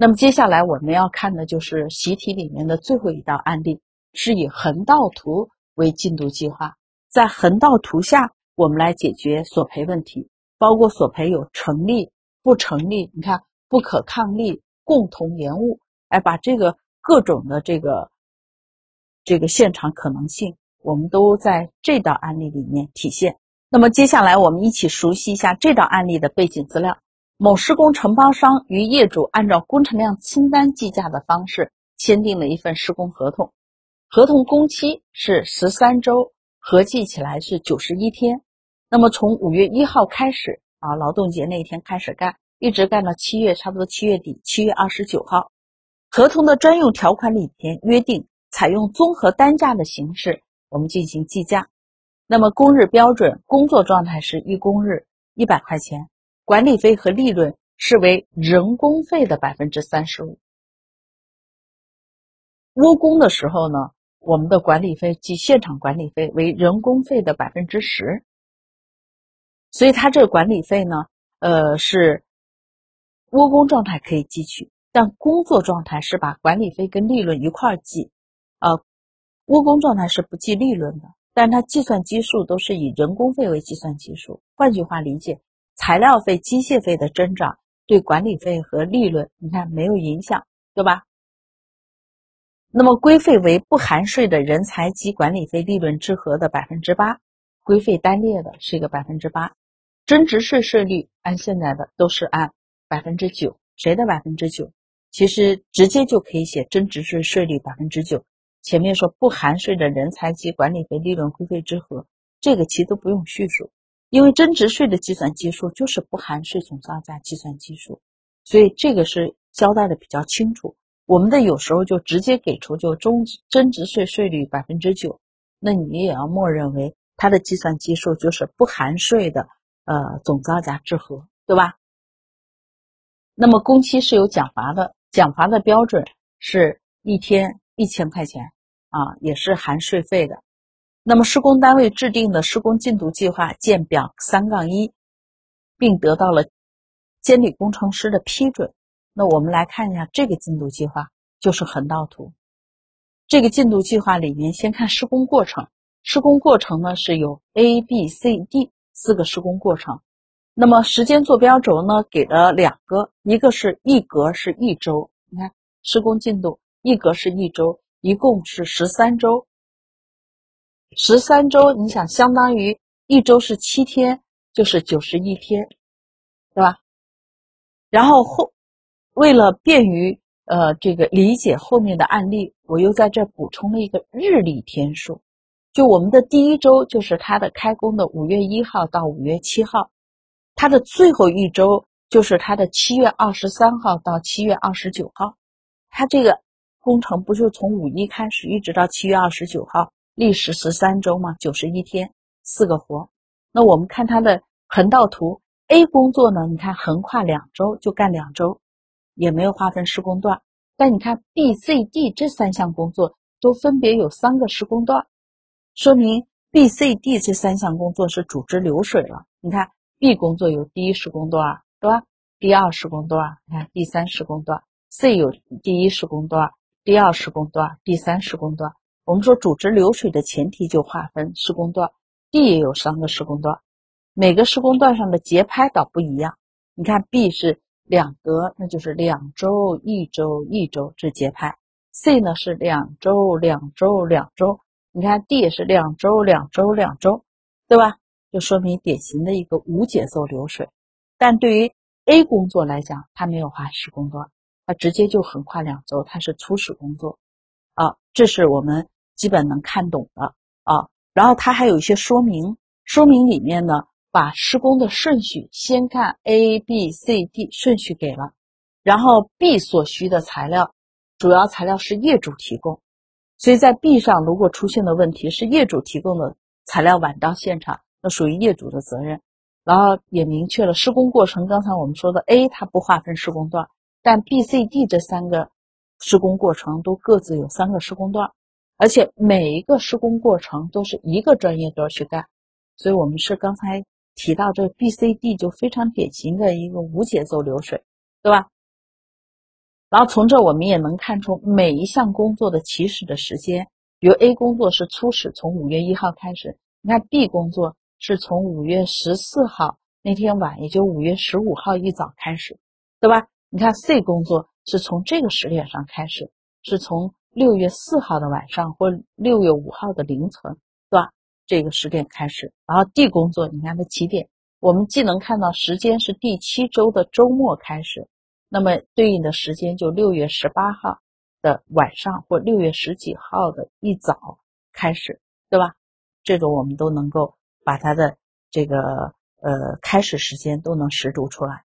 那么接下来我们要看的就是习题里面的最后一道案例，是以横道图为进度计划，在横道图下我们来解决索赔问题，包括索赔有成立、不成立，你看不可抗力、共同延误，哎，把这个各种的这个现场可能性，我们都在这道案例里面体现。那么接下来我们一起熟悉一下这道案例的背景资料。某施工承包商与业主按照工程量清单计价的方式签订了一份施工合同，合同工期是13周，合计起来是91天。那么从5月1号开始啊，劳动节那一天开始干，一直干到7月，差不多7月底，7月29号。合同的专用条款里面约定，采用综合单价的形式，我们进行计价。那么工日标准，工作状态是一工日100块钱。管理费和利润视为人工费的 35%。 窝工的时候呢，我们的管理费即现场管理费为人工费的 10%。 所以它这个管理费呢，是窝工状态可以计取，但工作状态是把管理费跟利润一块计，窝工状态是不计利润的，但它计算基数都是以人工费为计算基数。换句话理解，材料费、机械费的增长对管理费和利润，你看没有影响，对吧？那么规费为不含税的人才及管理费、利润之和的 8%， 规费单列的是一个 8%， 增值税税率按现在的都是按 9%， 谁的 9%？ 其实直接就可以写增值税税率 9%， 前面说不含税的人才及管理费、利润、规费之和，这个其实都不用叙述。因为增值税的计算基数就是不含税总造价计算基数，所以这个是交代的比较清楚。我们的有时候就直接给出就增值税税率 9%， 那你也要默认为它的计算基数就是不含税的总造价之和，对吧？那么工期是有奖罚的，奖罚的标准是一天1000块钱啊，也是含税费的。那么施工单位制定的施工进度计划见表 3-1， 并得到了监理工程师的批准。那我们来看一下这个进度计划，就是横道图。这个进度计划里面先看施工过程，施工过程呢是有 A、B、C、D 四个施工过程。那么时间坐标轴呢给了两个，一个是一格是一周，你看施工进度一格是一周，一共是13周。13周你想相当于一周是7天，就是91天，对吧？然后为了便于这个理解后面的案例，我又在这补充了一个日历天数。就我们的第一周就是它的开工的5月1号到5月7号，它的最后一周就是它的7月23号到7月29号。它这个工程不就从5月1开始一直到7月29号。历时13周嘛，91天，四个活。那我们看它的横道图 ，A 工作呢，你看横跨两周就干两周，也没有划分施工段。但你看 B、C、D 这三项工作都分别有三个施工段，说明 B、C、D 这三项工作是组织流水了。你看 B 工作有第一施工段，对吧？第二施工段，你看第三施工段 ；C 有第一施工段、第二施工段、第三施工段。我们说组织流水的前提就划分施工段， D 也有三个施工段，每个施工段上的节拍倒不一样。你看 B 是两格，那就是两周一周一周这节拍， C 呢是两周两周两周，你看 D 也是两周两周两周，对吧？就说明典型的一个无节奏流水。但对于 A 工作来讲，它没有划施工段，它直接就横跨两周，它是初始工作啊，这是我们基本能看懂的啊。然后它还有一些说明，说明里面呢把施工的顺序先看 A、B、C、D 顺序给了，然后 B 所需的材料，主要材料是业主提供，所以在 B 上如果出现的问题是业主提供的材料晚到现场，那属于业主的责任。然后也明确了施工过程，刚才我们说的 A 它不划分施工段，但 B、C、D 这三个施工过程都各自有三个施工段。而且每一个施工过程都是一个专业段去干，所以我们是刚才提到这 BCD 就非常典型的一个无节奏流水，对吧？然后从这我们也能看出每一项工作的起始的时间，比如 A 工作是初始从5月1号开始，你看 B 工作是从5月14号那天晚，也就5月15号一早开始，对吧？你看 C 工作是从这个时点上开始，是从6月4号的晚上或6月5号的凌晨，对吧？这个时点开始。然后 D 工作你看它起点，我们既能看到时间是第7周的周末开始，那么对应的时间就6月18号的晚上或6月10几号的一早开始，对吧？这种我们都能够把它的这个开始时间都能识读出来。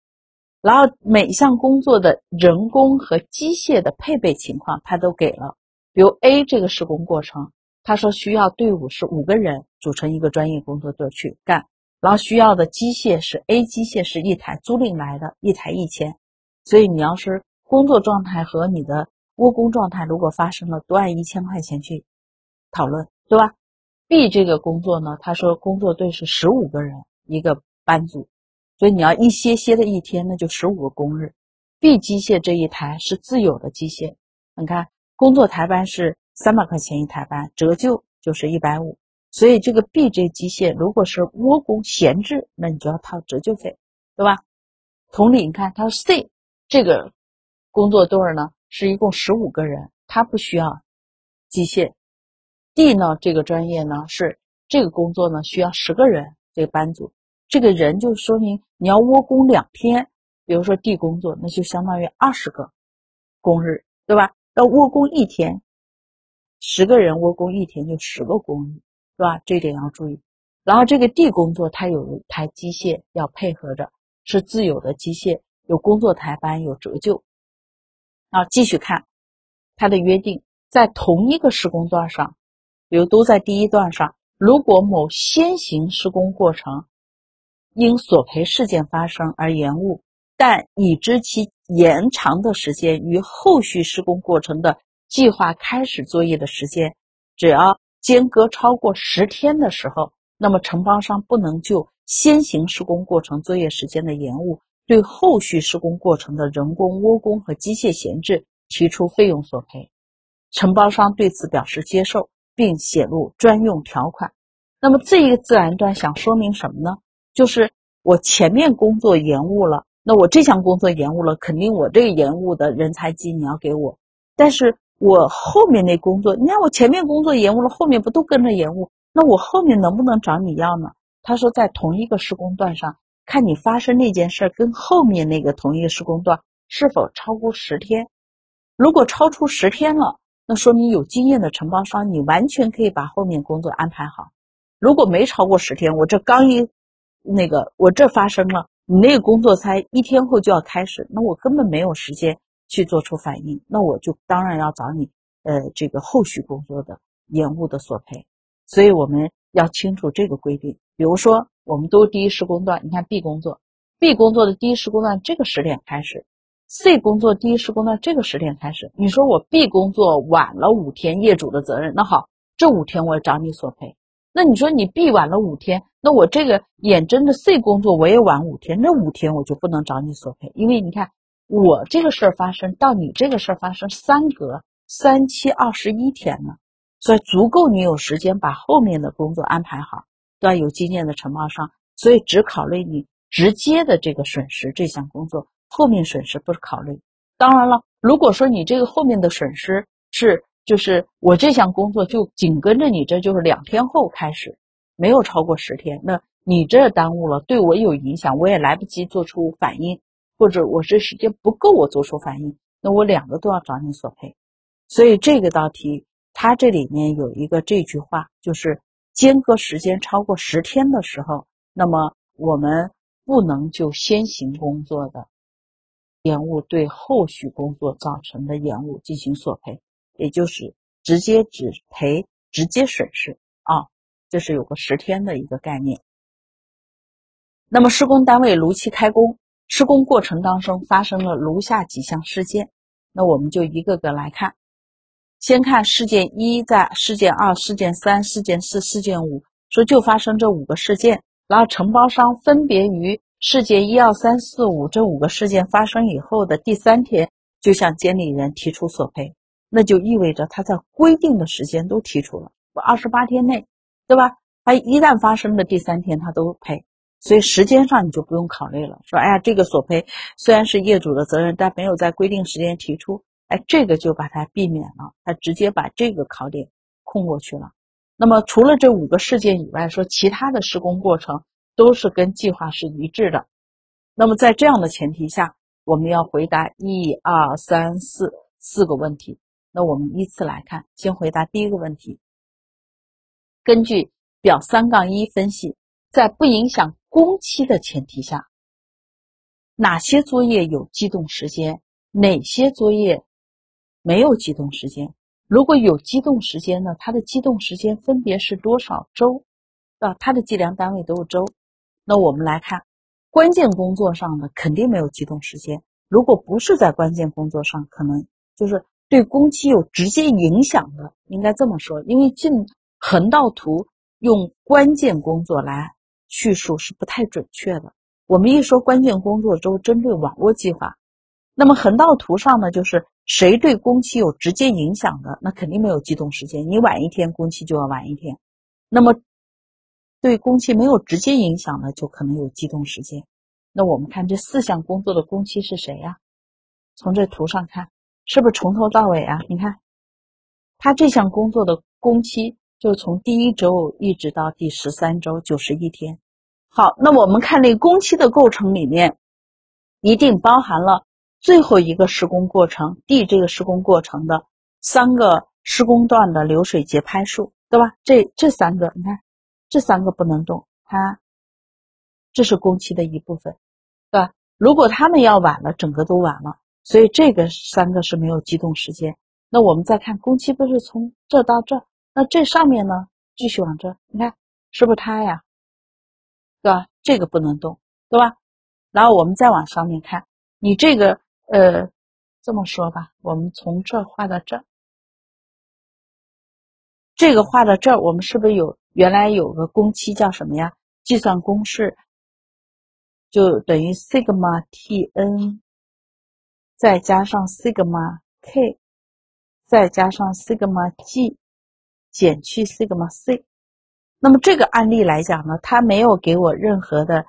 然后每一项工作的人工和机械的配备情况它都给了，比如 A 这个施工过程，他说需要队伍是5个人组成一个专业工作队去干，然后需要的机械是 A 机械是一台租赁来的，一台1000，所以你要是工作状态和你的务工状态如果发生了，都按1000块钱去讨论，对吧？ B 这个工作呢，他说工作队是15个人一个班组，所以你要一歇歇的一天，那就15个工日。B 机械这一台是自有的机械，你看工作台班是300块钱一台班，折旧就是150，所以这个 B 这机械如果是窝工闲置，那你就要掏折旧费，对吧？同理你看他说 C 这个工作队呢是一共15个人，他不需要机械。 D 呢这个专业呢是这个工作呢需要10个人，这个班组这个人就说明你要窝工2天，比如说 D 工作那就相当于20个工日，对吧？要窝工一天，10个人窝工一天就10个工日，对吧？这点要注意。然后这个 D 工作它有一台机械要配合着，是自有的机械，有工作台班，有折旧。然后继续看它的约定，在同一个施工段上，比如都在第一段上，如果某先行施工过程因索赔事件发生而延误，但已知其延长的时间与后续施工过程的计划开始作业的时间只要间隔超过10天的时候，那么承包商不能就先行施工过程作业时间的延误对后续施工过程的人工、窝工和机械闲置提出费用索赔，承包商对此表示接受并写入专用条款。那么这一个自然段想说明什么呢？就是我前面工作延误了，那我这项工作延误了，肯定我这个延误的人财金你要给我，但是我后面那工作，你看我前面工作延误了，后面不都跟着延误，那我后面能不能找你要呢？他说在同一个施工段上，看你发生那件事跟后面那个同一个施工段是否超过10天，如果超出10天了，那说明有经验的承包商你完全可以把后面工作安排好。如果没超过10天，我这刚一那个我这发生了，你那个工作才1天后就要开始，那我根本没有时间去做出反应，那我就当然要找你这个后续工作的延误的索赔。所以我们要清楚这个规定。比如说我们都第一施工段，你看 B 工作， B 工作的第一施工段这个10点开始，C 工作第一施工段这个10点开始，你说我 B 工作晚了5天，业主的责任，那好，这5天我找你索赔。那你说你 B 晚了5天，那我这个眼睁着 C 工作我也晚5天，那5天我就不能找你索赔，因为你看我这个事儿发生到你这个事儿发生3隔3721天了，所以足够你有时间把后面的工作安排好，都要有经验的承包商，所以只考虑你直接的这个损失，这项工作后面损失不考虑。当然了，如果说你这个后面的损失是就是我这项工作就紧跟着你这就是2天后开始，没有超过10天，那你这耽误了对我有影响，我也来不及做出反应，或者我这时间不够我做出反应，那我两个都要找你索赔。所以这个道题它这里面有一个这句话，就是间隔时间超过10天的时候，那么我们不能就先行工作的延误对后续工作造成的延误进行索赔，也就是直接只赔直接损失啊，这是有个10天的一个概念。那么施工单位如期开工，施工过程当中发生了如下几项事件，那我们就一个个来看。先看事件1，在事件2、事件3、事件4、事件5，说就发生这5个事件，然后承包商分别于事件1、2、3、4、5这5个事件发生以后的第3天就向监理人提出索赔，那就意味着他在规定的时间都提出了，28天内，对吧？他一旦发生的第三天他都赔，所以时间上你就不用考虑了，说哎呀，这个索赔虽然是业主的责任，但没有在规定时间提出，哎，这个就把它避免了，他直接把这个考点空过去了。那么除了这5个事件以外，说其他的施工过程都是跟计划是一致的。那么在这样的前提下，我们要回答4个问题。那我们依次来看，先回答第一个问题。根据表 3-1 分析，在不影响工期的前提下，哪些作业有机动时间，哪些作业没有机动时间？如果有机动时间呢，它的机动时间分别是多少周？它的计量单位都有周。那我们来看，关键工作上呢，肯定没有机动时间。如果不是在关键工作上，可能就是对工期有直接影响的，应该这么说，因为进横道图用关键工作来叙述是不太准确的。我们一说关键工作周，针对网络计划。那么横道图上呢，就是谁对工期有直接影响的，那肯定没有机动时间，你晚一天工期就要晚一天。那么对工期没有直接影响的，就可能有机动时间。那我们看这4项工作的工期是谁呀？从这图上看，是不是从头到尾啊？你看它这项工作的工期就从第1周一直到第13周91天。好，那我们看这工期的构成里面，一定包含了最后一个施工过程 D 这个施工过程的3个施工段的流水节拍数，对吧？这3个，你看这3个不能动，它这是工期的一部分，对吧？如果他们要晚了，整个都晚了，所以这个3个是没有机动时间。那我们再看工期，不是从这到这，那这上面呢继续往这，你看是不是它呀，对吧？这个不能动，对吧？然后我们再往上面看，你这个这么说吧，我们从这画到这，这个画到这，我们是不是原来有个工期叫什么呀？计算公式就等于 sigma tn 再加上 sigma k 再加上 sigma g 减去 sigma c。 那么这个案例来讲呢，它没有给我任何的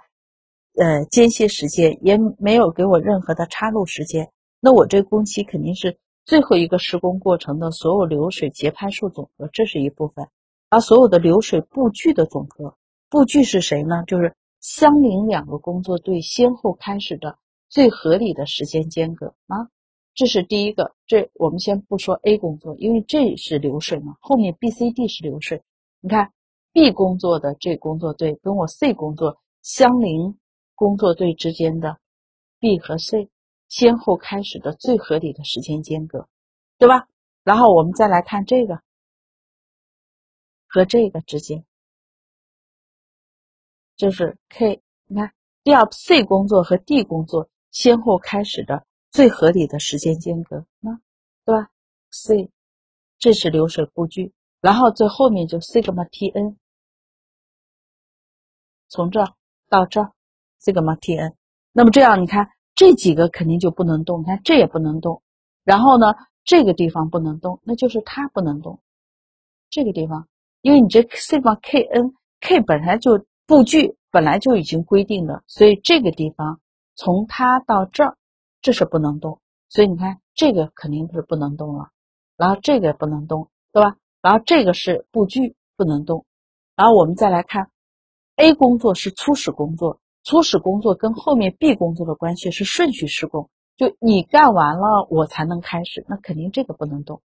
间歇时间，也没有给我任何的插入时间，那我这工期肯定是最后一个施工过程的所有流水节拍数总和，这是一部分，而所有的流水步距的总和。步距是谁呢？就是相邻2个工作队先后开始的最合理的时间间隔啊。这是第一个，这我们先不说 A 工作，因为这是流水嘛，后面 B、C、D 是流水。你看 B 工作的这工作队跟我 C 工作相邻工作队之间的 B 和 C 先后开始的最合理的时间间隔，对吧？然后我们再来看这个和这个之间，就是 K， 你看第二 C 工作和 D 工作先后开始的最合理的时间间隔，对吧？ C 这是流水步距，然后最后面就 sigma tn 从这到这sigma tn。 那么这样你看这几个肯定就不能动，你看这也不能动，然后呢这个地方不能动，那就是它不能动这个地方，因为你这 sigma kn k 本来就步距本来就已经规定的，所以这个地方从它到这儿，这是不能动，所以你看这个肯定是不能动了，然后这个不能动，对吧？然后这个是步距不能动。然后我们再来看 A 工作是初始工作，初始工作跟后面 B 工作的关系是顺序施工，就你干完了我才能开始，那肯定这个不能动。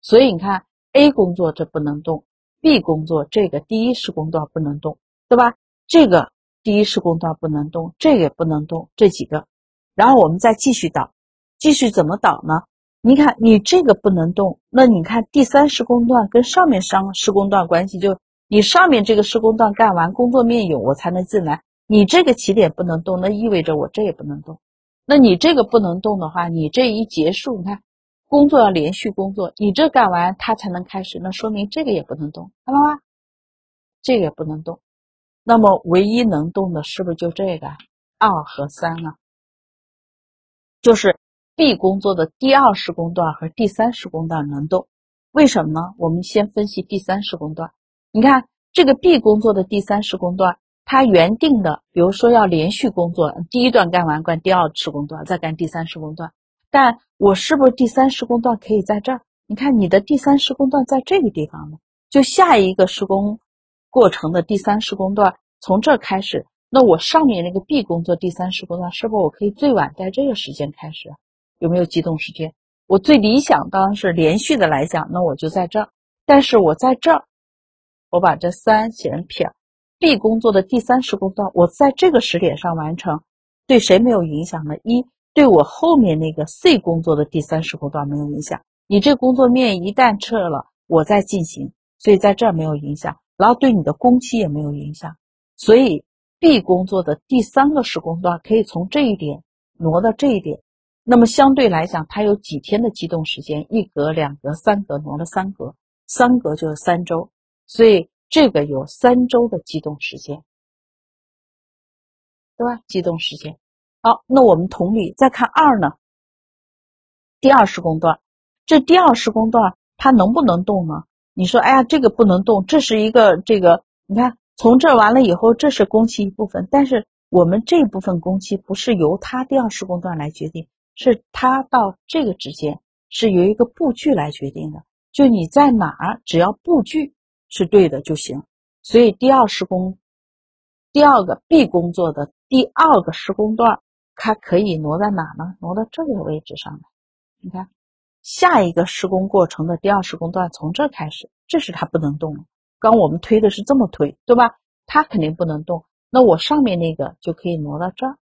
所以你看 A 工作这不能动， B 工作这个第一施工段不能动，对吧？这个第一施工段不能动，这个也不能动，这几个。然后我们再继续导，继续怎么导呢？你看你这个不能动，那你看第3施工段跟上面施工段关系，就你上面这个施工段干完工作面有我才能进来，你这个起点不能动，那意味着我这也不能动。那你这个不能动的话，你这一结束，你看工作要连续工作，你这干完它才能开始，那说明这个也不能动，看到吗？这个也不能动。那么唯一能动的是不是就这个2和3啊？就是 B 工作的第20宫段和第30宫段能动，为什么呢？我们先分析第30宫段。你看这个 B 工作的第30宫段，它原定的比如说要连续工作，第一段干完干第20宫段，再干第30宫段，但我是不是第30宫段可以在这儿？你看你的第30宫段在这个地方呢，就下一个施工过程的第30宫段从这儿开始，那我上面那个 B 工作第30宫段是不是我可以最晚在这个时间开始？有没有机动时间？我最理想当然是连续的来讲，那我就在这儿。但是我在这儿，我把这3写成撇 ，B 工作的第30宫段，我在这个时点上完成，对谁没有影响呢？一，对我后面那个 C 工作的第30宫段没有影响。你这工作面一旦撤了，我再进行，所以在这儿没有影响，然后对你的工期也没有影响。所以 B 工作的第3个施工段可以从这一点挪到这一点。那么相对来讲，它有几天的机动时间，1格、2格、3格，挪了3格，3格就是3周，所以这个有3周的机动时间，对吧？机动时间。好，那我们同理再看2呢，第20宫段，这第20宫段它能不能动呢？你说，哎呀，这个不能动，这是一个这个，你看从这完了以后，这是工期一部分，但是我们这部分工期不是由它第20宫段来决定。是它到这个之间是由一个布局来决定的，就你在哪儿，只要布局是对的就行。所以第二个 B 工作的第2个施工段，它可以挪在哪呢？挪到这个位置上来。你看，下一个施工过程的第20工段从这开始，这是它不能动的。刚我们推的是这么推，对吧？它肯定不能动。那我上面那个就可以挪到这儿，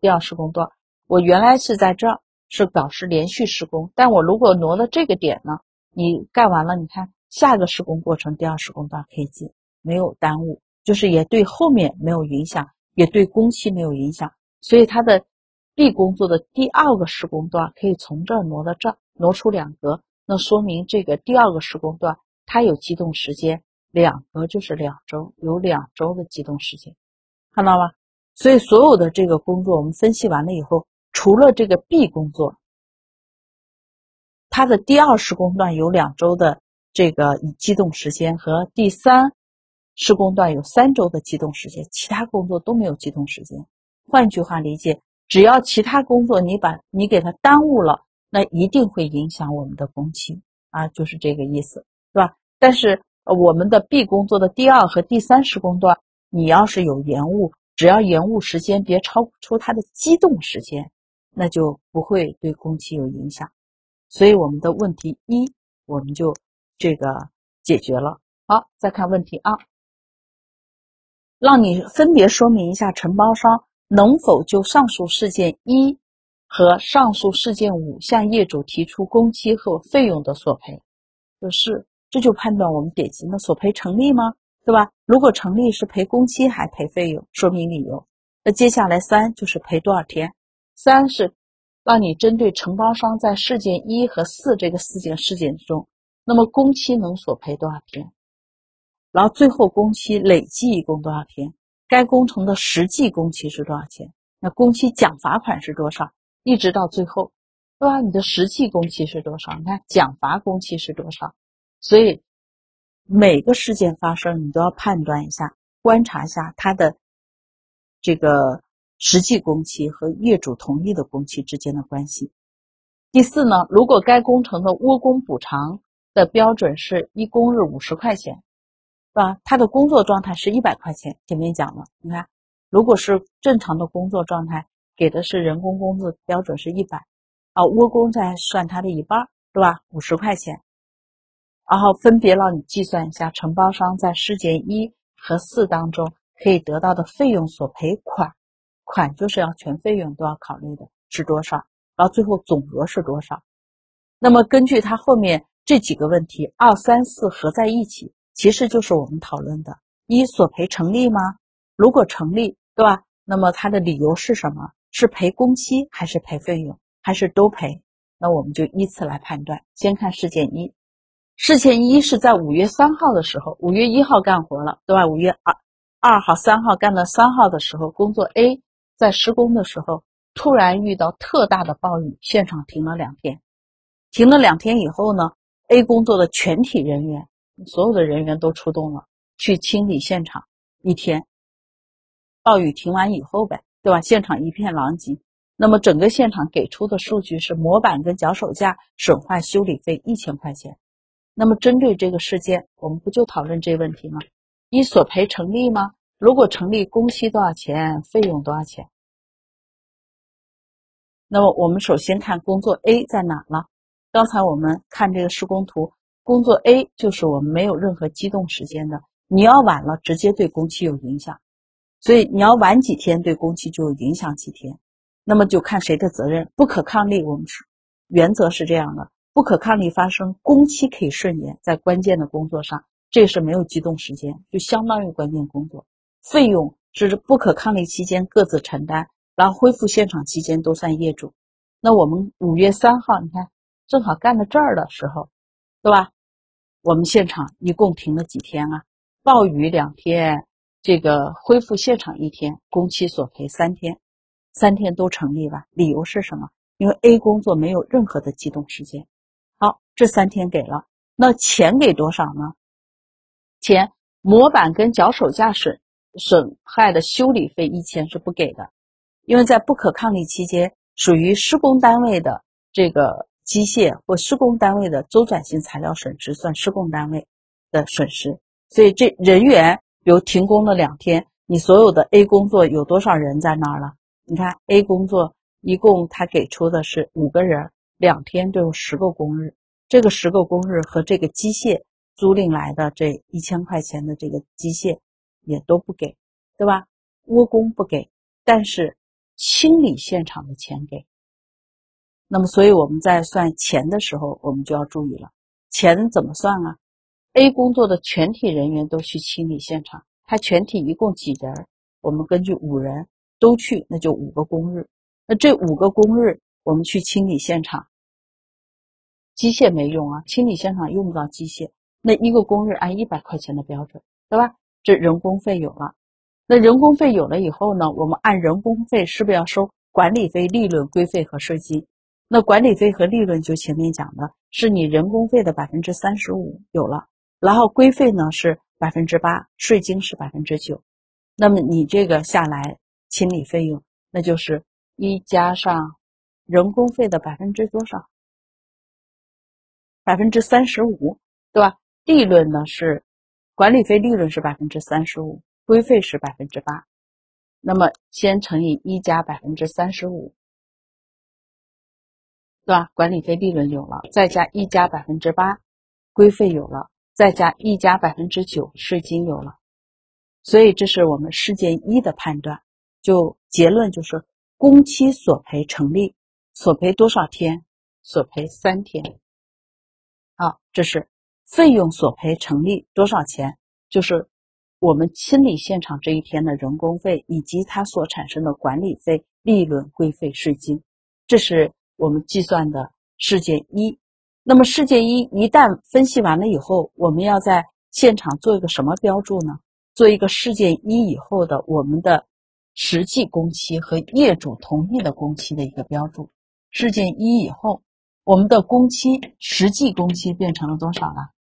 第20工段。我原来是在这儿，是表示连续施工，但我如果挪到这个点呢，你干完了，你看下个施工过程第20工段可以进，没有耽误，就是也对后面没有影响，也对工期没有影响，所以它的 B 工作的第2个施工段可以从这儿挪到这儿，挪出2格，那说明这个第2个施工段它有机动时间，2格就是2周，有2周的机动时间，看到吗？所以所有的这个工作我们分析完了以后，除了这个 B 工作，它的第20宫段有2周的这个机动时间，和第30宫段有3周的机动时间，其他工作都没有机动时间。换句话理解，只要其他工作你给它耽误了，那一定会影响我们的工期啊，就是这个意思，对吧？但是我们的 B 工作的第2和第30宫段，你要是有延误，只要延误时间别超出它的机动时间，那就不会对工期有影响。所以我们的问题1我们就这个解决了。好，再看问题2，让你分别说明一下承包商能否就上述事件1和上述事件5向业主提出工期和费用的索赔。就是这就判断我们典型的索赔成立吗？对吧？如果成立，是赔工期还赔费用，说明理由。那接下来3就是赔多少天。3是让你针对承包商在事件1和4这个事件中，那么工期能索赔多少天，然后最后工期累计一共多少天，该工程的实际工期是多少钱，那工期奖罚款是多少，一直到最后，对吧？你的实际工期是多少，你看奖罚工期是多少。所以每个事件发生你都要判断一下，观察一下它的这个实际工期和业主同意的工期之间的关系。第4呢，如果该工程的窝工补偿的标准是1工日50块钱，对吧？它的工作状态是100块钱，前面讲了，你看如果是正常的工作状态给的是人工工资标准是100啊，窝工再算它的一半，对吧？50块钱。然后分别让你计算一下承包商在事件1和4当中可以得到的费用索赔款就是要全费用都要考虑的是多少，然后最后总额是多少。那么根据它后面这几个问题2、3、4合在一起，其实就是我们讨论的1索赔成立吗？如果成立，对吧？那么它的理由是什么？是赔工期还是赔费用还是都赔？那我们就依次来判断。先看事件1，事件1是在5月3号的时候，5月1号干活了，对吧？5月2号3号干了3号的时候，工作 A 在施工的时候，突然遇到特大的暴雨，现场停了2天。停了2天以后呢 ，A 工作的全体人员，所有的人员都出动了，去清理现场。1天，暴雨停完以后呗，对吧？现场一片狼藉。那么整个现场给出的数据是模板跟脚手架损坏修理费1000块钱。那么针对这个事件，我们不就讨论这问题吗？一索赔成立吗？如果成立，工期多少钱？费用多少钱？那么我们首先看工作 A 在哪了？刚才我们看这个施工图，工作 A 就是我们没有任何机动时间的，你要晚了直接对工期有影响，所以你要晚几天对工期就有影响几天。那么就看谁的责任，不可抗力我们原则是这样的，不可抗力发生，工期可以顺延，在关键的工作上，这是没有机动时间，就相当于关键工作。费用是不可抗力期间各自承担。然后恢复现场期间都算业主。那我们5月3号，你看正好干到这儿的时候，对吧？我们现场一共停了几天啊？暴雨2天，这个恢复现场1天，工期索赔3天，3天都成立了。理由是什么？因为 A 工作没有任何的机动时间。好，这3天给了，那钱给多少呢？钱模板跟脚手架损害的修理费1000是不给的。因为在不可抗力期间，属于施工单位的这个机械或施工单位的周转性材料损失算施工单位的损失，所以这人员比如停工了2天，你所有的 A 工作有多少人在那儿了？你看 A 工作一共他给出的是5个人，2天就有10个工日，这个10个工日和这个机械租赁来的这1000块钱的这个机械也都不给，对吧？窝工不给，但是清理现场的钱给。那么所以我们在算钱的时候，我们就要注意了，钱怎么算啊？ A 工作的全体人员都去清理现场，他全体一共几人，我们根据5人都去，那就5个工日。那这5个工日我们去清理现场，机械没用啊，清理现场用不到机械，那1个工日按100块钱的标准，对吧？这人工费有了，那人工费有了以后呢，我们按人工费是不是要收管理费、利润、规费和税金？那管理费和利润就前面讲的是你人工费的 35% 有了，然后规费呢是 8%， 税金是 9%。 那么你这个下来清理费用，那就是一加上人工费的多少？ 35%， 对吧？利润呢是管理费利润是 35%。规费是 8%， 那么先乘以1加 35%， 对吧？管理费利润有了，再加1加 8%， 规费有了，再加1加 9%， 税金有了。所以这是我们事件一的判断，就结论就是工期索赔成立，索赔多少天？索赔3天。好，这是费用索赔成立多少钱？就是我们清理现场这1天的人工费以及它所产生的管理费、利润、规费、税金，这是我们计算的事件一。那么事件一一旦分析完了以后，我们要在现场做一个什么标注呢？做一个事件一以后的我们的实际工期和业主同意的工期的一个标注。事件一以后，我们的工期实际工期变成了多少了？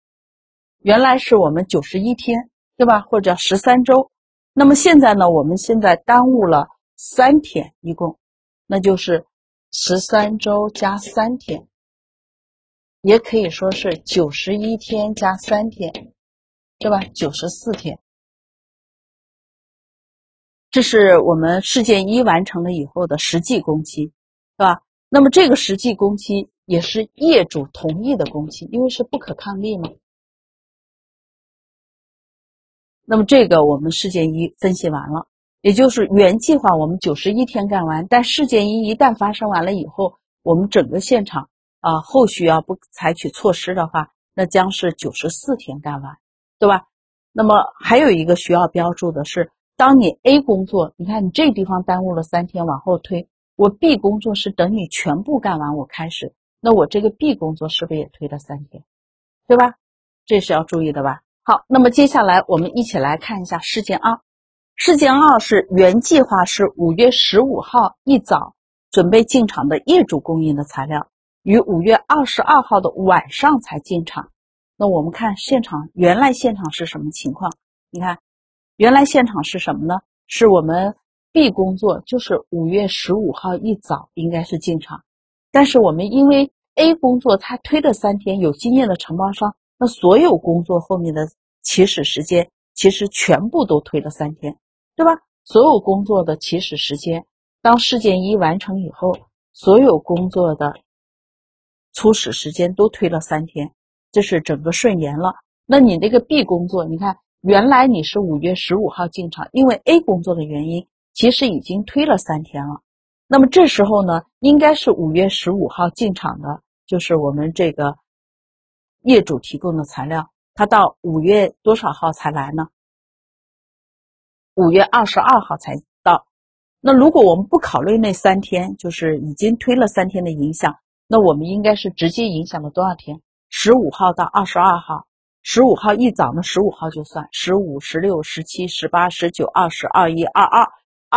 原来是我们91天。对吧？或者13周。那么现在呢？我们现在耽误了3天，一共，那就是13周加3天，也可以说是91天加3天，对吧？94天。这是我们事件一完成了以后的实际工期，对吧？那么这个实际工期也是业主同意的工期，因为是不可抗力嘛。那么这个我们事件一分析完了，也就是原计划我们91天干完，但事件一一旦发生完了以后，我们整个现场后续要不采取措施的话，那将是94天干完，对吧？那么还有一个需要标注的是，当你 A 工作，你看你这个地方耽误了3天往后推，我 B 工作是等你全部干完我开始，那我这个 B 工作是不是也推了3天，对吧？这是要注意的吧。好，那么接下来我们一起来看一下事件二。事件二是原计划是5月15号一早准备进场的业主供应的材料，于5月22号的晚上才进场。那我们看现场，原来是什么情况？你看，原来现场是什么呢？是我们 B 工作，就是5月15号一早应该是进场，但是我们因为 A 工作它推了3天，有经验的承包商，那所有工作后面的起始时间其实全部都推了3天，对吧？所有工作的起始时间，当事件一完成以后，所有工作的初始时间都推了3天，这是整个顺延了。那你那个 B 工作，你看原来你是5月15号进场，因为 A 工作的原因，其实已经推了3天了。那么这时候呢，应该是5月15号进场的，就是我们这个业主提供的材料，他到5月多少号才来呢？5月22号才到。那如果我们不考虑那3天，就是已经推了3天的影响，那我们应该是直接影响了多少天？15号到22号。15号一早呢 ,15 号就算 ,15、16、17、18、19、20、21、22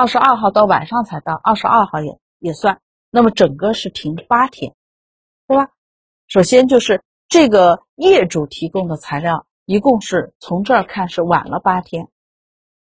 22号到晚上才到 ,22 号也算。那么整个是停8天，对吧？首先就是这个业主提供的材料一共是从这儿看是晚了8天。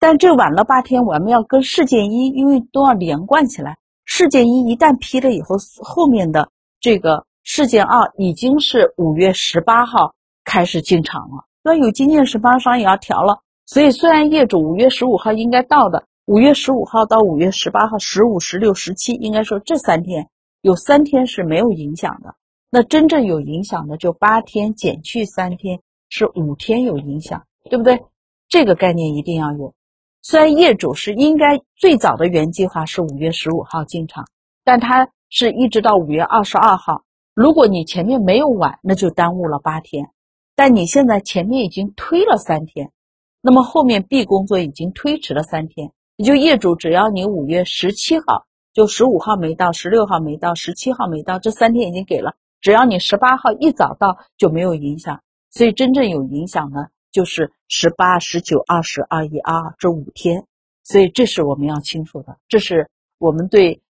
但这晚了8天，我们要跟事件一，因为都要连贯起来。事件一一旦批了以后，后面的这个事件二已经是5月18号开始进场了。那有经验承包商也要调了。所以虽然业主5月15号应该到的 ,5 月15号到5月18号 ,15、16、17， 应该说这3天有3天是没有影响的。那真正有影响的就8天减去3天，是5天有影响，对不对？这个概念一定要有。虽然业主是应该最早的原计划是5月15号进场，但它是一直到5月22号。如果你前面没有晚，那就耽误了8天。但你现在前面已经推了3天，那么后面 B 工作已经推迟了3天。也就业主只要你5月17号，就15号没到 ,16 号没到 ,17 号没到，这3天已经给了。只要你18号一早到就没有影响。所以真正有影响呢，就是18、19、20、21、22这5天，所以这是我们要清楚的，这是我们对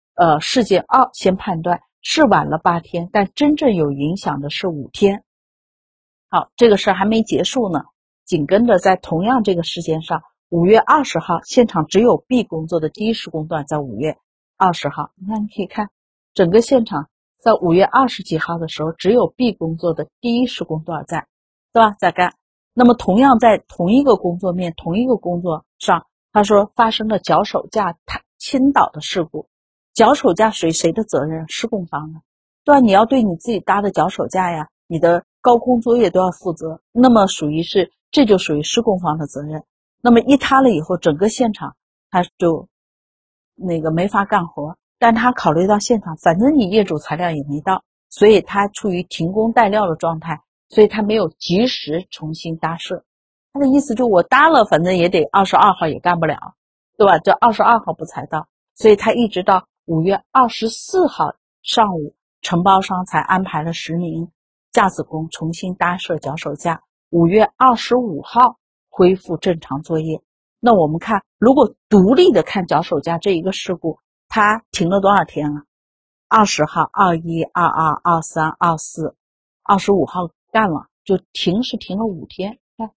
事件二先判断是晚了8天，但真正有影响的是5天。好，这个事还没结束呢，紧跟着在同样这个事件上，5月20号现场只有 B 工作的第一施工段在5月20号，那你可以看，整个现场在5月20几号的时候，只有 B 工作的第一施工段在，对吧？在干。那么同样在同一个工作面同一个工作上，他说发生了脚手架倾倒的事故。脚手架属于谁的责任？施工方的，对吧？你要对你自己搭的脚手架呀，你的高空作业都要负责，那么这就属于施工方的责任。那么一塌了以后，整个现场他就没法干活，但他考虑到现场反正你业主材料也没到，所以他处于停工待料的状态，所以他没有及时重新搭设。他的意思就是我搭了反正也得22号也干不了，对吧？这22号不才到，所以他一直到5月24号上午，承包商才安排了10名架子工重新搭设脚手架，5月25号恢复正常作业。那我们看，如果独立的看脚手架这一个事故，它停了多少天啊？20号、21、22、23、24、25号干了，就停是停了5天。看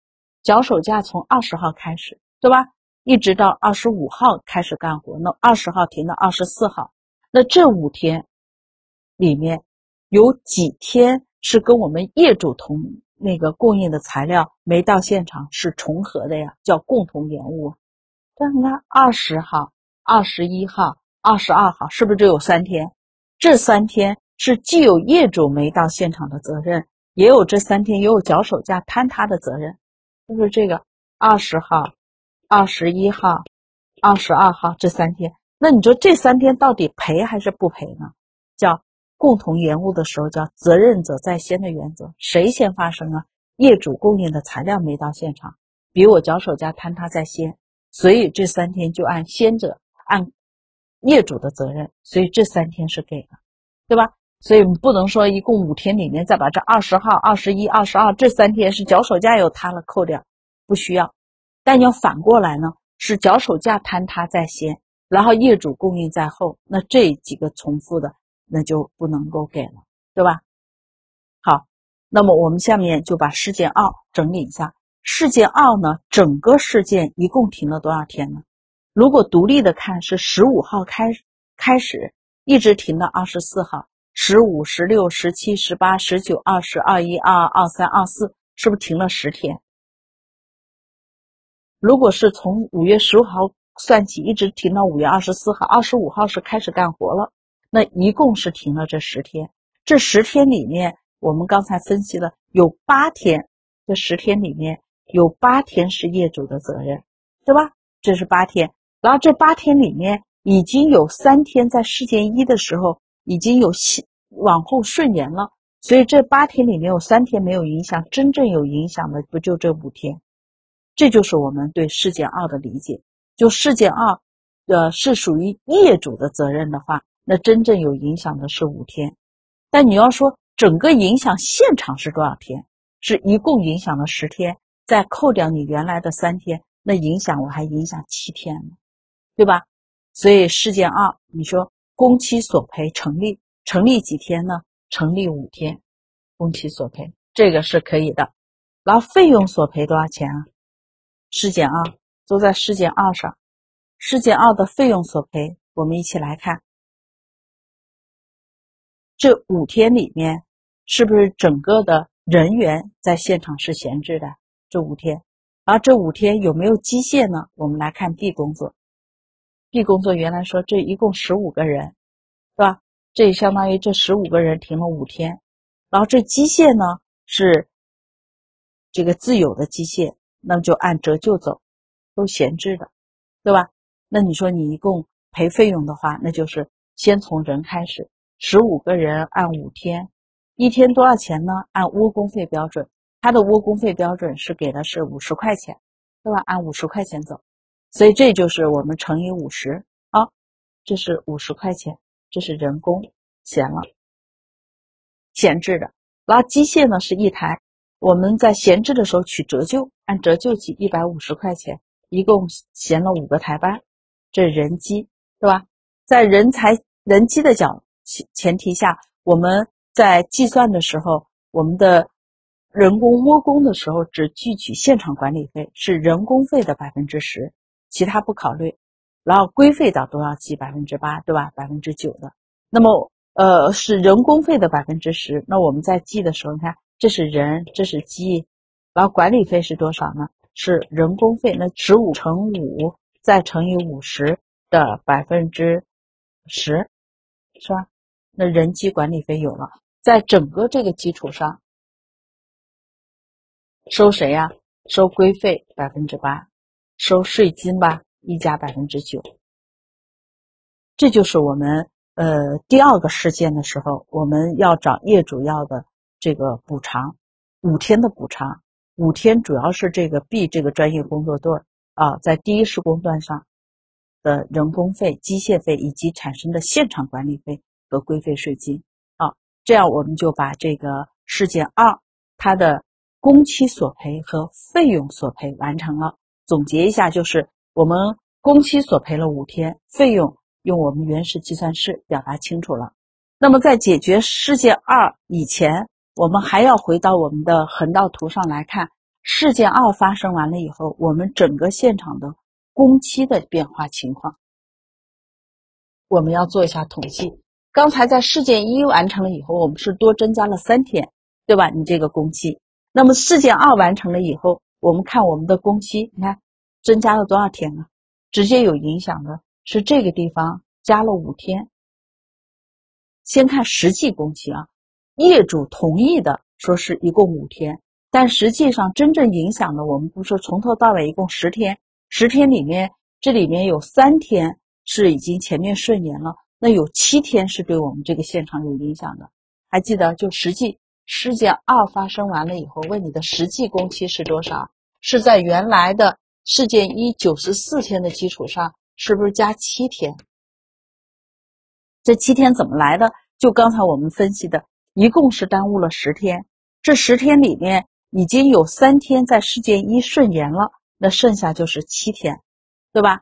脚手架从20号开始，对吧？一直到25号开始干活，那20号停到24号。那这5天里面有几天是跟我们业主供应的材料没到现场是重合的呀，叫共同延误。但你看20号、21号、22号是不是只有3天？这3天是既有业主没到现场的责任，也有这3天也有脚手架坍塌的责任，就是这个20号、21号、22号这3天。那你说这3天到底赔还是不赔呢？叫共同延误的时候叫责任者在先的原则，谁先发生啊？业主供应的材料没到现场，比我脚手架坍塌在先，所以这3天就按先者按业主的责任，所以这3天是给的，对吧？所以不能说一共5天里面再把这20号、21、22这3天是脚手架又塌了扣掉，不需要。但要反过来呢，是脚手架坍塌在先，然后业主供应在后，那这几个重复的那就不能够给了，对吧？好，那么我们下面就把事件2整理一下。事件2呢，整个事件一共停了多少天呢？如果独立的看是15号开始一直停到24号 ,15, 16, 17, 18, 19, 20, 21, 22, 23, 24, 是不是停了10天？如果是从5月15号算起一直停到5月24号 ,25 号是开始干活了，那一共是停了这10天。这10天里面我们刚才分析了有8天，这10天里面有8天是业主的责任，对吧？这是8天。然后这8天里面已经有3天在事件1的时候已经有往后顺延了，所以这8天里面有3天没有影响，真正有影响的不就这5天。这就是我们对事件2的理解。就事件2是属于业主的责任的话，那真正有影响的是5天。但你要说整个影响现场是多少天，是一共影响了10天，再扣掉你原来的3天，那影响我还影响7天了，对吧？所以事件2你说工期索赔成立几天呢？成立5天工期索赔，这个是可以的。然后费用索赔多少钱啊？事件2都在事件2上，事件2的费用索赔我们一起来看。这5天里面是不是整个的人员在现场是闲置的？这5天而这5天有没有机械呢？我们来看 B 工作。B 工作原来说这一共15个人，对吧？这也相当于这15个人停了5天。然后这机械呢是这个自有的机械，那么就按折旧走，都闲置的，对吧？那你说你一共赔费用的话，那就是先从人开始，15个人按5天，一天多少钱呢？按窝工费标准，他的窝工费标准是给的是50块钱，对吧？按50块钱走，所以这就是我们乘以50啊，这是50块钱，这是人工闲置的。然后机械呢是一台，我们在闲置的时候取折旧，按折旧起150块钱，一共闲了5个台班，这是人机，对吧？在人机的前提下，我们在计算的时候，我们的人工窝工的时候只计取现场管理费，是人工费的 10%， 其他不考虑。然后规费到多少计 8%， 对吧？ 9% 的。那么是人工费的 10%， 那我们在计的时候，你看这是人，这是机，然后管理费是多少呢？是人工费，那15乘5再乘以50的 10%， 是吧？那人机管理费有了，在整个这个基础上收谁呀？收规费 8%， 收税金吧，一加 9%。这就是我们第2个事件的时候，我们要找业主要的这个补偿，5天的补偿。5天主要是这个 B 这个专业工作队啊，在第一施工段上的人工费、机械费以及产生的现场管理费和规费税金啊，这样我们就把这个事件2它的工期索赔和费用索赔完成了。总结一下，就是我们工期索赔了5天，费用用我们原始计算式表达清楚了。那么在解决事件2以前，我们还要回到我们的横道图上来看，事件2发生完了以后，我们整个现场的工期的变化情况，我们要做一下统计。刚才在事件1完成了以后，我们是多增加了3天，对吧？你这个工期。那么事件2完成了以后，我们看我们的工期，你看增加了多少天呢？直接有影响的是这个地方加了5天。先看实际工期啊，业主同意的说是一共5天，但实际上真正影响的，我们不是从头到尾一共10天，10天里面这里面有3天是已经前面顺延了，那有7天是对我们这个现场有影响的。还记得就实际事件2发生完了以后，问你的实际工期是多少？是在原来的事件1 94天的基础上，是不是加7天？这7天怎么来的？就刚才我们分析的，一共是耽误了10天。这10天里面已经有3天在事件1顺延了，那剩下就是7天，对吧？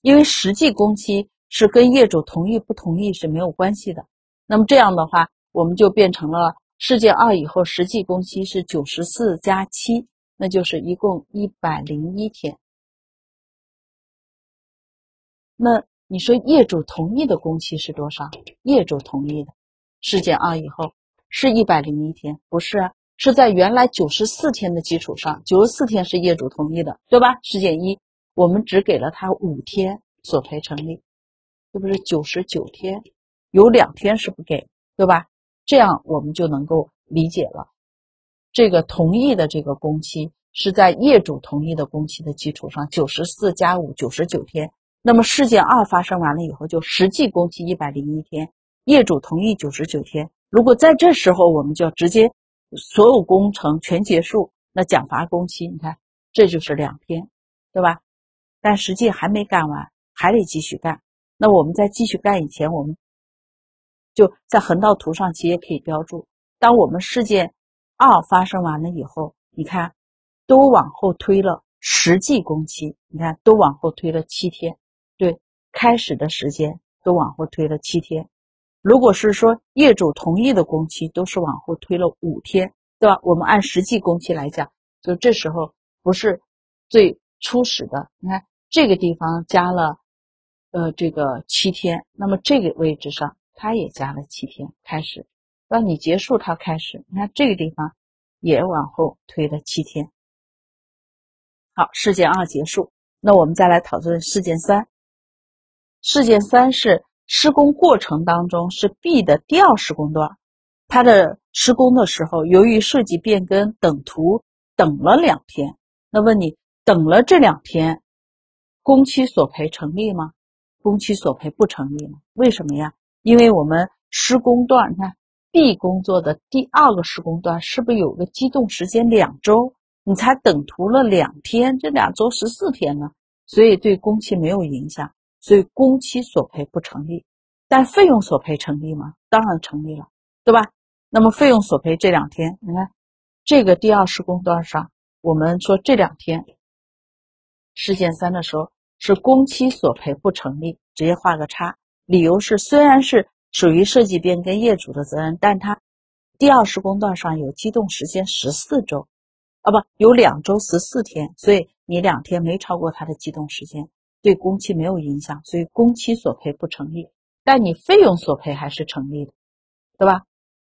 因为实际工期是跟业主同意不同意是没有关系的。那么这样的话，我们就变成了事件二以后实际工期是94加7，那就是一共101天。那你说业主同意的工期是多少？业主同意的事件二以后是101天，不是啊，是在原来94天的基础上，94天是业主同意的，对吧？事件一我们只给了他5天索赔成立，是不是99天？有2天是不给，对吧？这样我们就能够理解了，这个同意的这个工期是在业主同意的工期的基础上94加5 99天。那么事件二发生完了以后，就实际工期101天，业主同意99天。如果在这时候我们就要直接所有工程全结束，那奖罚工期你看这就是2天，对吧？但实际还没干完，还得继续干。那我们在继续干以前，我们就在横道图上其实也可以标注，当我们事件二发生完了以后，你看都往后推了实际工期，你看都往后推了7天，对，开始的时间都往后推了7天。如果是说业主同意的工期都是往后推了5天，对吧？我们按实际工期来讲，就这时候不是最初始的，你看这个地方加了这个7天，那么这个位置上它也加了7天开始，让你结束它开始，你看这个地方也往后推了7天。好，事件二结束，那我们再来讨论事件三。事件三是施工过程当中是 B 的第二施工段，它的施工的时候由于设计变更等图等了2天，那问你等了这2天工期索赔成立吗？工期索赔不成立吗？为什么呀？因为我们施工段，你看 B 工作的第二个施工段是不是有个机动时间2周，你才等图了2天，这2周14天呢，所以对工期没有影响，所以工期索赔不成立。但费用索赔成立吗？当然成立了，对吧？那么费用索赔这2天，你看这个第二施工段上，我们说这2天事件三的时候是工期索赔不成立，直接画个叉，理由是虽然是属于设计变更业主的责任，但它第二施工段上有机动时间14周啊，不，有2周14天，所以你2天没超过它的机动时间，对工期没有影响，所以工期索赔不成立。但你费用索赔还是成立的，对吧？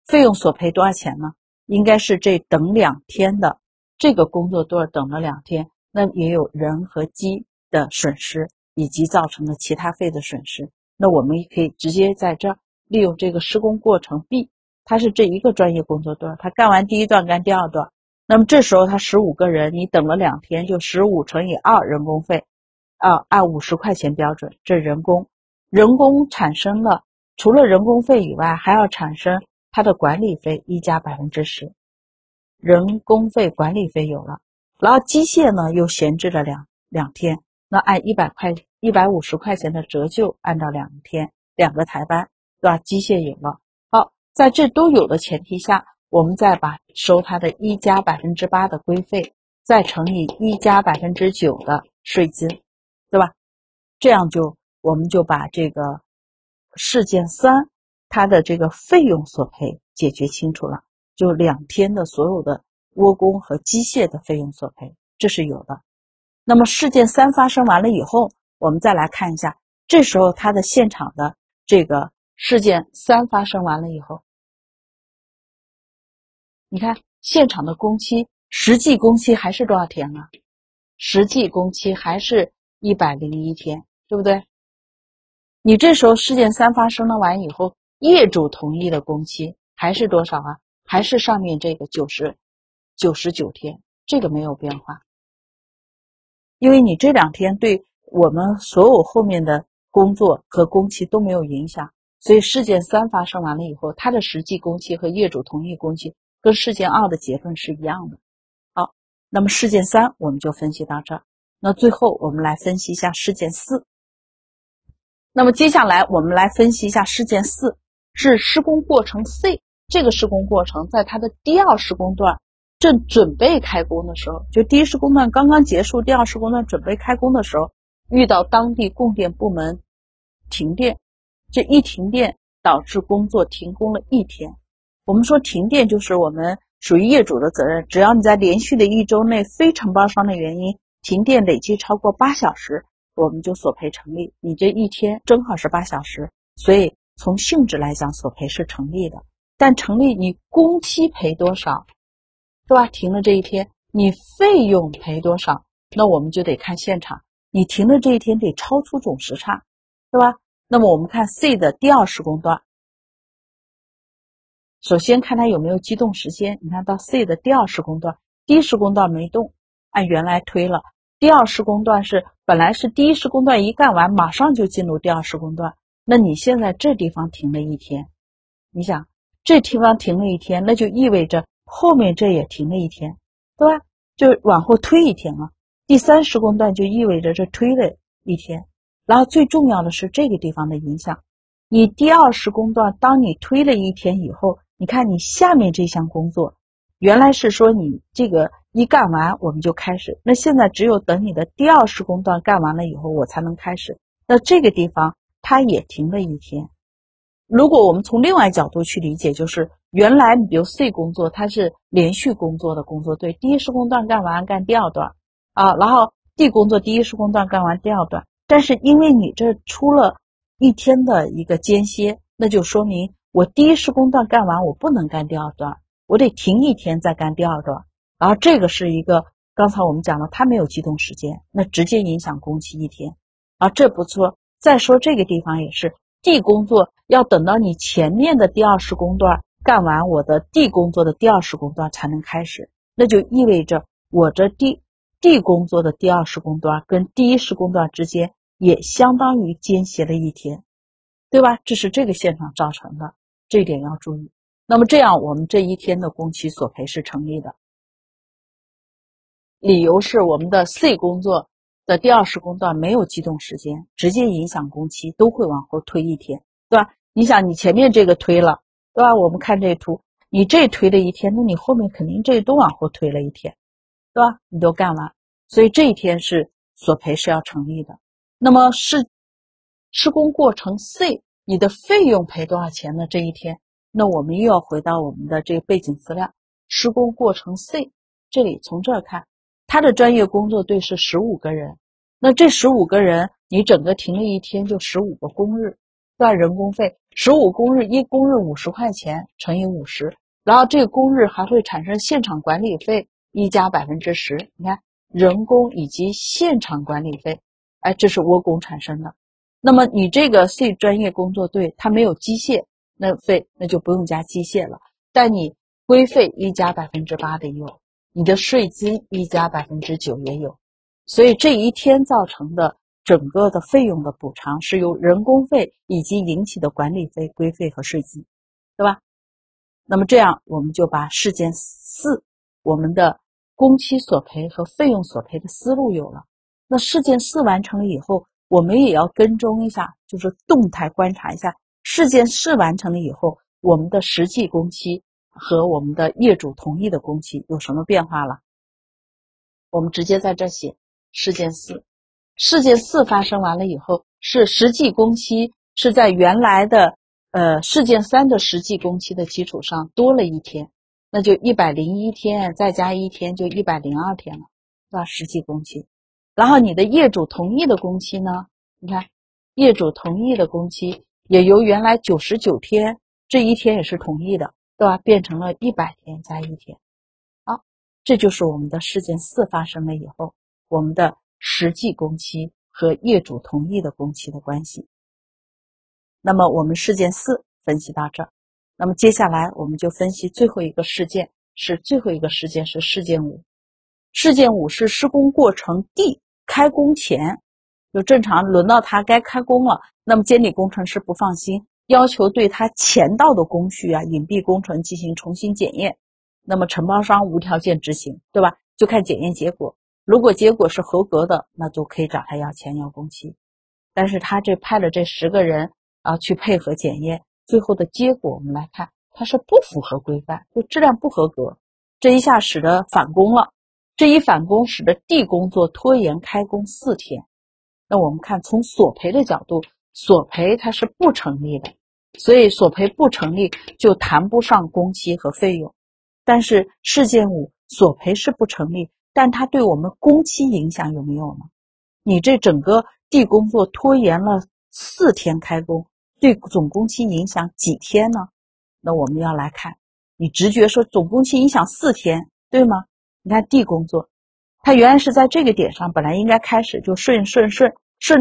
费用索赔多少钱呢？应该是这等2天的这个工作段等了2天，那也有人和机的损失以及造成的其他费的损失。那我们也可以直接在这儿利用这个施工过程 B， 它是这一个专业工作段，它干完第一段干第二段，那么这时候它15个人，你等了2天就15乘以2人工费啊，按50块钱标准，这人工产生了，除了人工费以外还要产生它的管理费一加 10%， 人工费管理费有了，然后机械呢又闲置了 2天，那按150块钱的折旧按照2天2个台班，对吧？机械有了。好，在这都有的前提下，我们再把收它的1加 8% 的规费再乘以1加 9% 的税金，对吧？这样我们就把这个事件三它的这个费用索赔解决清楚了，就2天的所有的窝工和机械的费用索赔，这是有的。那么事件三发生完了以后，我们再来看一下，这时候它的现场的这个事件三发生完了以后，你看现场的工期实际工期还是多少天啊？实际工期还是101天，对不对？你这时候事件三发生了完以后，业主同意的工期还是多少啊？还是上面这个99天，这个没有变化。因为你这2天对我们所有后面的工作和工期都没有影响，所以事件三发生完了以后，它的实际工期和业主同意工期跟事件二的结论是一样的。好，那么事件三我们就分析到这儿。那最后我们来分析一下事件四。那么接下来我们来分析一下事件四，是施工过程 C。 这个施工过程在它的第二施工段正准备开工的时候，就第一施工段刚刚结束，第二施工段准备开工的时候，遇到当地供电部门停电，这一停电导致工作停工了一天。我们说停电就是我们属于业主的责任，只要你在连续的一周内非承包商的原因停电累计超过8小时，我们就索赔成立。你这一天正好是8小时，所以从性质来讲索赔是成立的。但成立你工期赔多少，是吧？停了这一天你费用赔多少，那我们就得看现场，你停的这一天得超出总时差，是吧？那么我们看 C 的第二施工段，首先看它有没有机动时间。你看到 C 的第二施工段，第一施工段没动，按原来推了。第二施工段是本来是第一施工段一干完马上就进入第二施工段，那你现在这地方停了一天，你想这地方停了一天，那就意味着后面这也停了一天，对吧？就往后推一天了。第三施工段就意味着这推了一天。然后最重要的是这个地方的影响，你第二施工段当你推了一天以后，你看你下面这项工作原来是说你这个一干完我们就开始，那现在只有等你的第二施工段干完了以后我才能开始，那这个地方它也停了一天。如果我们从另外角度去理解，就是原来比如 C 工作它是连续工作的工作，对，第一施工段干完干第二段啊，然后 D 工作第一施工段干完第二段，但是因为你这出了一天的一个间歇，那就说明我第一施工段干完我不能干第二段，我得停一天再干第二段。然后这个是一个刚才我们讲了它没有机动时间，那直接影响工期一天啊，这不错。再说这个地方也是 D 工作要等到你前面的第二施工段干完我的 D 工作的第二施工段才能开始，那就意味着我这 D 工作的第二施工段跟第一施工段之间也相当于间歇了一天，对吧？这是这个现场造成的，这一点要注意。那么这样我们这一天的工期索赔是成立的，理由是我们的 C 工作的第二施工段没有机动时间，直接影响工期，都会往后推一天，对吧？你想你前面这个推了，对吧？我们看这图，你这推了一天，那你后面肯定这都往后推了一天，对吧？你都干完，所以这一天是索赔是要成立的。那么是施工过程 C 你的费用赔多少钱呢？这一天，那我们又要回到我们的这个背景资料，施工过程 C 这里从这儿看，他的专业工作队是15个人，那这15个人你整个停了一天就15个工日，对吧？人工费15工日，一工日50块钱乘以50，然后这个工日还会产生现场管理费一加 10%， 你看人工以及现场管理费，哎，这是窝工产生的。那么你这个 C 专业工作队它没有机械，那费那就不用加机械了，但你规费一加 8% 的有，你的税金一加 9% 也有，所以这一天造成的整个的费用的补偿是由人工费以及引起的管理费、规费和税金，对吧？那么这样我们就把事件4我们的工期索赔和费用索赔的思路有了。那事件4完成了以后，我们也要跟踪一下，就是动态观察一下事件4完成了以后我们的实际工期和我们的业主同意的工期有什么变化了。我们直接在这写事件4，事件4发生完了以后是实际工期是在原来的事件3的实际工期的基础上多了一天，那就101天，再加一天就102天了，对吧？实际工期。然后你的业主同意的工期呢，你看业主同意的工期也由原来99天这一天也是同意的，对吧？变成了100天加一天。好，这就是我们的事件4发生了以后我们的实际工期和业主同意的工期的关系。那么我们事件4分析到这儿，那么接下来我们就分析最后一个事件，是最后一个事件是事件5。事件5是施工过程 D 开工前，就正常轮到他该开工了，那么监理工程师不放心，要求对他前到的工序啊、隐蔽工程进行重新检验，那么承包商无条件执行，对吧？就看检验结果，如果结果是合格的，那就可以找他要钱要工期。但是他这派了这10个人啊去配合检验，最后的结果我们来看他是不符合规范，就质量不合格，这一下使得返工了，这一返工使得 D 工作拖延开工4天，那我们看从索赔的角度，索赔它是不成立的，所以索赔不成立就谈不上工期和费用。但是事件五，索赔是不成立，但它对我们工期影响有没有呢？你这整个地工作拖延了4天开工，对总工期影响几天呢？那我们要来看，你直觉说总工期影响4天，对吗？你看地工作，它原来是在这个点上本来应该开始，就顺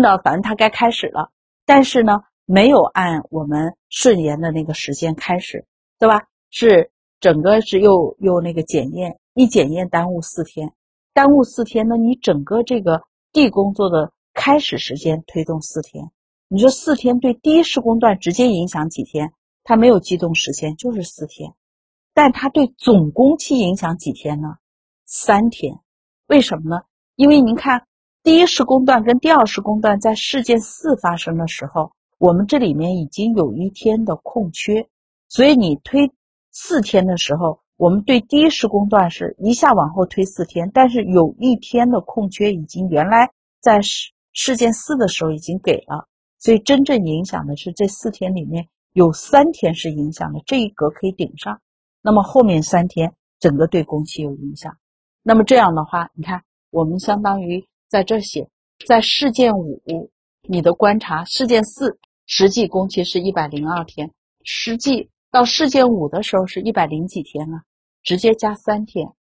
到反正它该开始了，但是呢没有按我们顺延的那个时间开始，对吧？是整个是又那个检验，一检验耽误4天，呢你整个这个地工作的开始时间推动4天，你说4天对第一施工段直接影响几天？它没有机动时间，就是4天。但它对总工期影响几天呢？3天。为什么呢？因为您看第一施工段跟第二施工段在事件4发生的时候，我们这里面已经有1天的空缺，所以你推4天的时候，我们对第一施工段是一下往后推4天，但是有1天的空缺已经原来在事件4的时候已经给了，所以真正影响的是这4天里面有3天是影响的，这一格可以顶上，那么后面3天整个对工期有影响。那么这样的话，你看我们相当于在这写，在事件5你的观察，事件4实际工期是102天，实际到事件5的时候是100几天了，直接加3天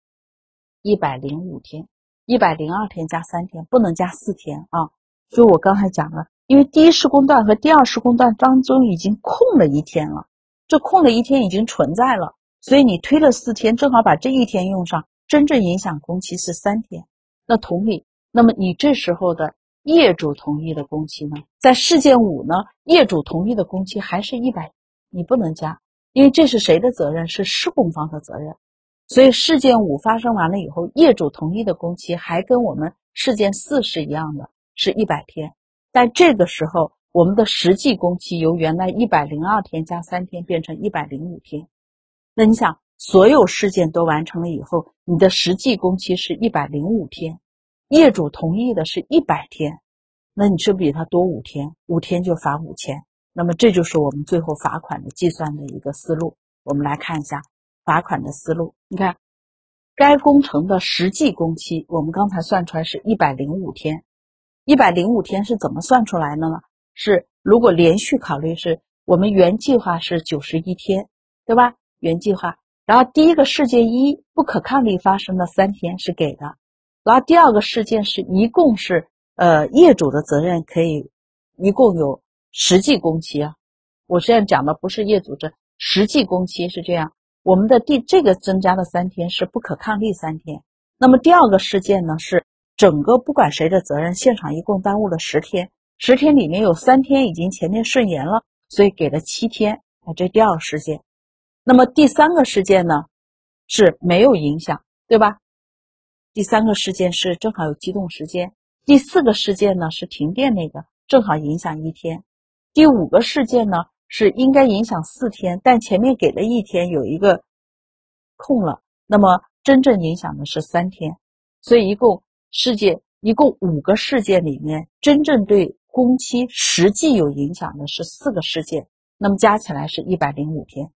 ，105天，102天加3天，不能加4天啊。就我刚才讲了，因为第一施工段和第二施工段当中已经空了1天了，这空了1天已经存在了，所以你推了4天，正好把这1天用上，真正影响工期是3天。那同理，那么你这时候的业主同意的工期呢？在事件5呢，业主同意的工期还是100，你不能加，因为这是谁的责任？是施工方的责任。所以事件5发生完了以后，业主同意的工期还跟我们事件4是一样的，是100天。但这个时候我们的实际工期由原来102天加3天变成105天。那你想所有事件都完成了以后，你的实际工期是105天，业主同意的是100天，那你是不是比他多5天？5天就罚5000。那么这就是我们最后罚款的计算的一个思路。我们来看一下罚款的思路。你看该工程的实际工期我们刚才算出来是105天，105天是怎么算出来的呢？是如果连续考虑，是我们原计划是91天，对吧？原计划，然后第一个事件1不可抗力发生的3天是给的，然后第二个事件是一共是业主的责任可以一共有实际工期啊，我这样讲的不是业主责，实际工期是这样，我们的这个增加的3天是不可抗力3天，那么第二个事件呢是整个不管谁的责任，现场一共耽误了10天，10天里面有3天已经前面顺延了，所以给了7天，这第二个事件。那么第三个事件呢是没有影响，对吧？第三个事件是正好有机动时间，第四个事件呢是停电那个，正好影响1天，第五个事件呢是应该影响4天，但前面给了1天有一个空了，那么真正影响的是3天，所以一共5个事件里面，真正对工期实际有影响的是4个事件，那么加起来是105天。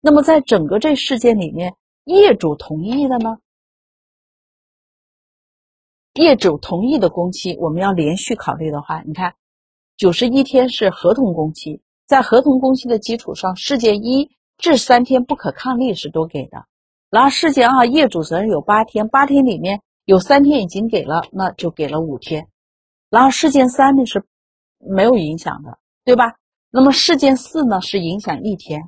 那么在整个这事件里面，业主同意的呢？业主同意的工期，我们要连续考虑的话，你看91天是合同工期，在合同工期的基础上，事件1至3天不可抗力是多给的，然后事件2业主责任有8天，8天里面有3天已经给了，那就给了5天，然后事件3呢是没有影响的，对吧？那么事件4呢是影响1天，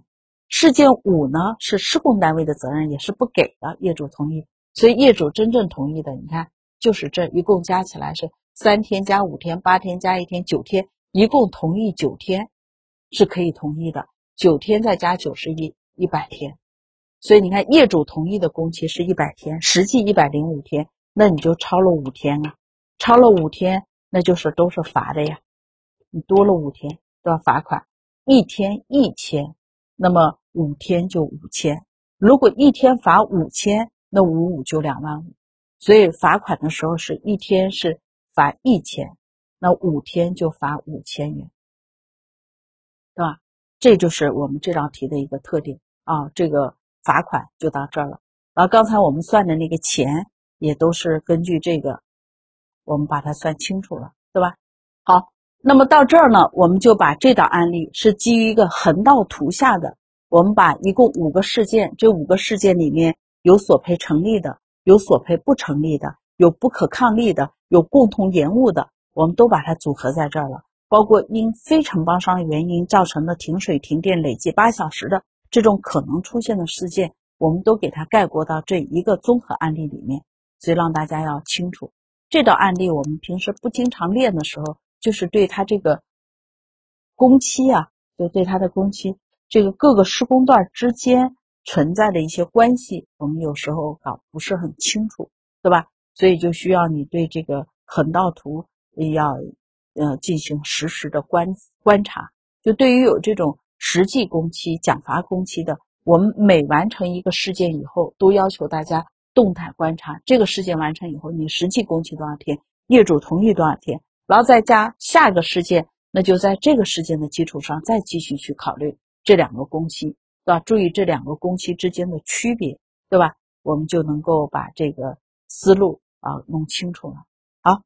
事件5呢是施工单位的责任也是不给的，业主同意，所以业主真正同意的你看就是这一共加起来是3天加5天，8天加1天，9天，一共同意9天是可以同意的，9天再加91，100天。所以你看业主同意的工期是100天，实际105天，那你就超了5天啊，超了5天那就是都是罚的呀，你多了5天都要罚款，1天1000，那么5天就5000，如果1天罚5000，那55就2万5，所以罚款的时候是1天是罚1000，那5天就罚5000元，对吧？这就是我们这道题的一个特点啊。这个罚款就到这儿了。然后刚才我们算的那个钱也都是根据这个，我们把它算清楚了，对吧？好，那么到这儿呢，我们就把这道案例是基于一个横道图下的，我们把一共5个事件，这5个事件里面有索赔成立的，有索赔不成立的，有不可抗力的，有共同延误的，我们都把它组合在这儿了。包括因非承包商的原因造成的停水停电累计8小时的这种可能出现的事件，我们都给它概括到这一个综合案例里面。所以让大家要清楚，这道案例我们平时不经常练的时候，就是对它这个工期啊，就对它的工期，这个各个施工段之间存在的一些关系，我们有时候搞不是很清楚，对吧？所以就需要你对这个横道图要进行实时的观察。就对于有这种实际工期、奖罚工期的，我们每完成一个事件以后，都要求大家动态观察这个事件完成以后，你实际工期多少天，业主同意多少天，然后再加下一个事件，那就在这个事件的基础上再继续去考虑这2个工期，对吧？注意这2个工期之间的区别，对吧？我们就能够把这个思路啊弄清楚了。好，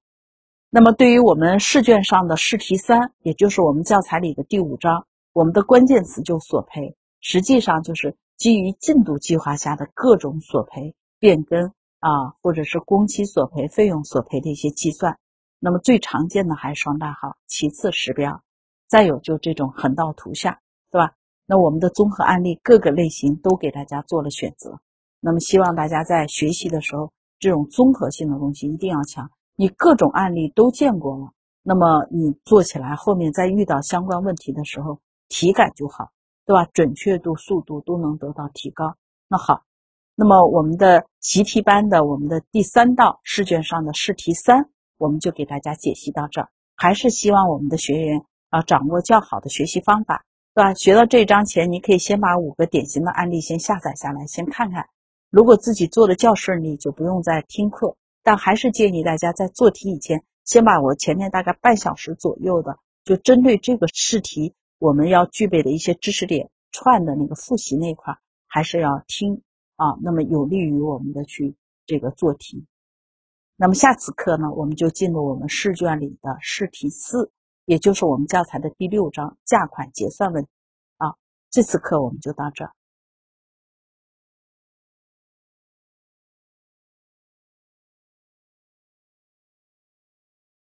那么对于我们试卷上的试题3，也就是我们教材里的第5章，我们的关键词就索赔，实际上就是基于进度计划下的各种索赔变更啊，或者是工期索赔、费用索赔的一些计算。那么最常见的还是双大号，其次时标，再有就这种横道图下，对吧？那我们的综合案例各个类型都给大家做了选择。那么希望大家在学习的时候，这种综合性的东西一定要强。你各种案例都见过了，那么你做起来后面再遇到相关问题的时候，体感就好，对吧？准确度、速度都能得到提高。那好，那么我们的习题班的我们的第3道试卷上的试题3，我们就给大家解析到这儿。还是希望我们的学员啊掌握较好的学习方法，对吧？学到这一章前，你可以先把5个典型的案例先下载下来，先看看。如果自己做的较顺利，就不用再听课。但还是建议大家在做题以前，先把我前面大概半小时左右的，就针对这个试题我们要具备的一些知识点串的那个复习那块，还是要听啊，那么有利于我们的去这个做题。那么下次课呢，我们就进入我们试卷里的试题4，也就是我们教材的第6章价款结算问题啊。这次课我们就到这儿。